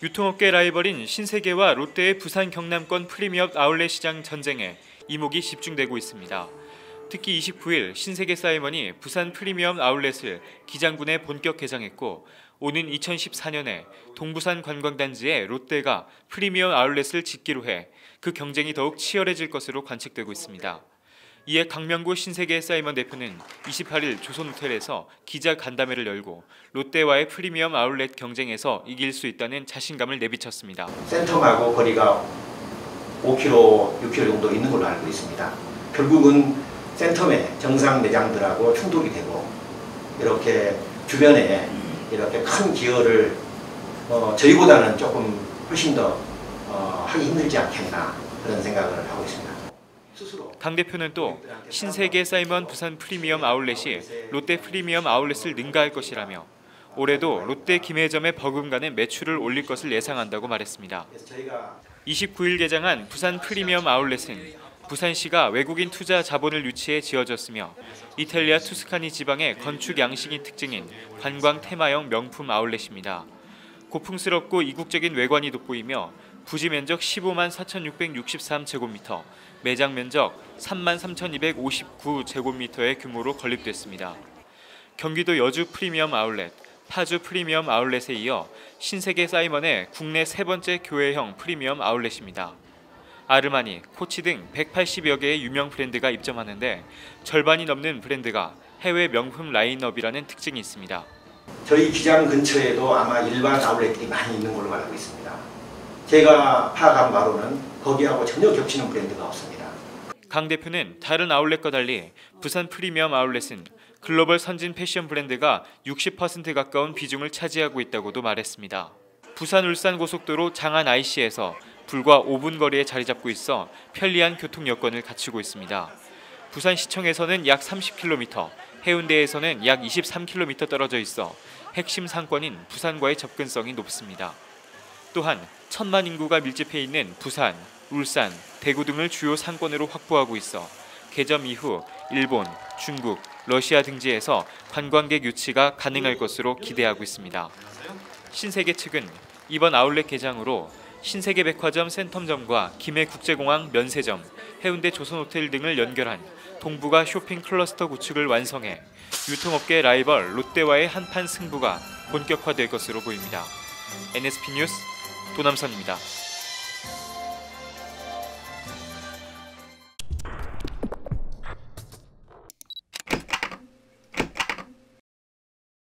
유통업계 라이벌인 신세계와 롯데의 부산 경남권 프리미엄 아울렛 시장 전쟁에 이목이 집중되고 있습니다. 특히 29일 신세계 사이먼이 부산 프리미엄 아울렛을 기장군에 본격 개장했고 오는 2014년에 동부산 관광단지에 롯데가 프리미엄 아울렛을 짓기로 해 그 경쟁이 더욱 치열해질 것으로 관측되고 있습니다. 이에 강명구 신세계 사이먼 대표는 28일 조선호텔에서 기자 간담회를 열고 롯데와의 프리미엄 아울렛 경쟁에서 이길 수 있다는 자신감을 내비쳤습니다. 센터하고 거리가 5km, 6km 정도 있는 걸로 알고 있습니다. 결국은 센터에 정상 매장들하고 충돌이 되고 이렇게 주변에 이렇게 큰 기여를 저희보다는 조금 훨씬 더 하기 힘들지 않겠나 그런 생각을 하고 있습니다. 강 대표는 또 신세계 사이먼 부산 프리미엄 아울렛이 롯데 프리미엄 아울렛을 능가할 것이라며 올해도 롯데 김해점의 버금가는 매출을 올릴 것을 예상한다고 말했습니다. 29일 개장한 부산 프리미엄 아울렛은 부산시가 외국인 투자 자본을 유치해 지어졌으며 이탈리아 투스카니 지방의 건축 양식이 특징인 관광 테마형 명품 아울렛입니다. 고풍스럽고 이국적인 외관이 돋보이며 부지 면적 15만 4,663제곱미터, 매장 면적 3만 3,259제곱미터의 규모로 건립됐습니다. 경기도 여주 프리미엄 아울렛, 파주 프리미엄 아울렛에 이어 신세계 사이먼의 국내 세 번째 교외형 프리미엄 아울렛입니다. 아르마니, 코치 등 180여 개의 유명 브랜드가 입점하는데 절반이 넘는 브랜드가 해외 명품 라인업이라는 특징이 있습니다. 저희 기장 근처에도 아마 일반 아울렛들이 많이 있는 걸로 알고 있습니다. 제가 파악한 바로는 거기하고 전혀 겹치는 브랜드가 없습니다. 강 대표는 다른 아울렛과 달리 부산 프리미엄 아울렛은 글로벌 선진 패션 브랜드가 60% 가까운 비중을 차지하고 있다고도 말했습니다. 부산 울산고속도로 장안 IC에서 불과 5분 거리에 자리 잡고 있어 편리한 교통 여건을 갖추고 있습니다. 부산시청에서는 약 30km, 해운대에서는 약 23km 떨어져 있어 핵심 상권인 부산과의 접근성이 높습니다. 또한 1000만 인구가 밀집해 있는 부산, 울산, 대구 등을 주요 상권으로 확보하고 있어 개점 이후 일본, 중국, 러시아 등지에서 관광객 유치가 가능할 것으로 기대하고 있습니다. 신세계 측은 이번 아울렛 개장으로 신세계 백화점 센텀점과 김해국제공항 면세점, 해운대 조선호텔 등을 연결한 동부가 쇼핑 클러스터 구축을 완성해 유통업계 라이벌 롯데와의 한판 승부가 본격화될 것으로 보입니다. NSP 뉴스 도남선입니다.